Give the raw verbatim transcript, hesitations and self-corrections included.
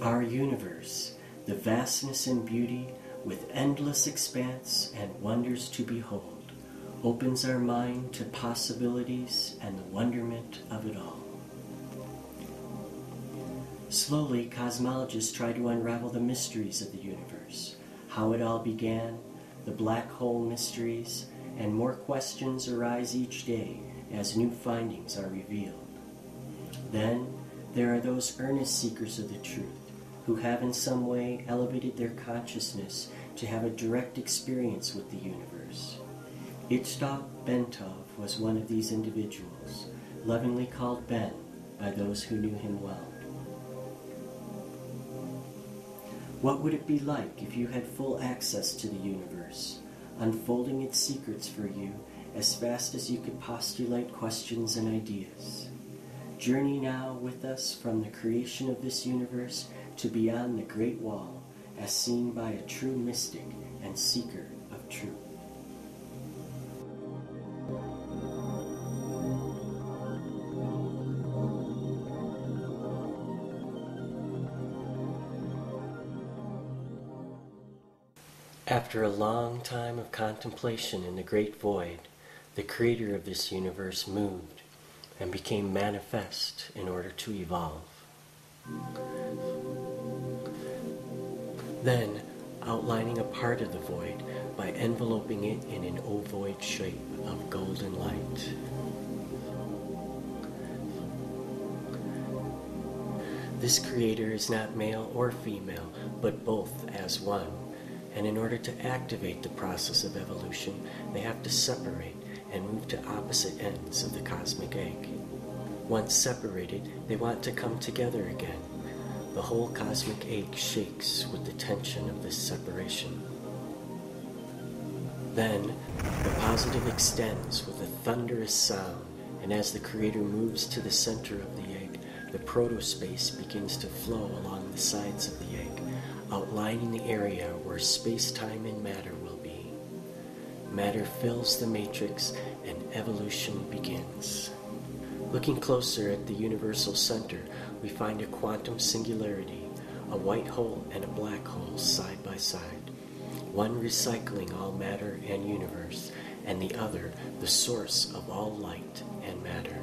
Our universe, the vastness and beauty, with endless expanse and wonders to behold, opens our mind to possibilities and the wonderment of it all. Slowly, cosmologists try to unravel the mysteries of the universe, how it all began, the black hole mysteries, and more questions arise each day as new findings are revealed. Then, there are those earnest seekers of the truth, who have in some way elevated their consciousness to have a direct experience with the universe. Itzhak Bentov was one of these individuals, lovingly called Ben by those who knew him well. What would it be like if you had full access to the universe, unfolding its secrets for you as fast as you could postulate questions and ideas? Journey now with us from the creation of this universe to beyond the Great Wall, as seen by a true mystic and seeker of truth. After a long time of contemplation in the great void, the creator of this universe moved and became manifest in order to evolve. Then, outlining a part of the void by enveloping it in an ovoid shape of golden light. This creator is not male or female, but both as one. And in order to activate the process of evolution, they have to separate and move to opposite ends of the cosmic egg. Once separated, they want to come together again. The whole cosmic egg shakes with the tension of this separation. Then, the positive extends with a thunderous sound, and as the creator moves to the center of the egg, the protospace begins to flow along the sides of the egg, outlining the area where space-time and matter will be. Matter fills the matrix, and evolution begins. Looking closer at the universal center, we find a quantum singularity, a white hole and a black hole side by side, one recycling all matter and universe, and the other the source of all light and matter.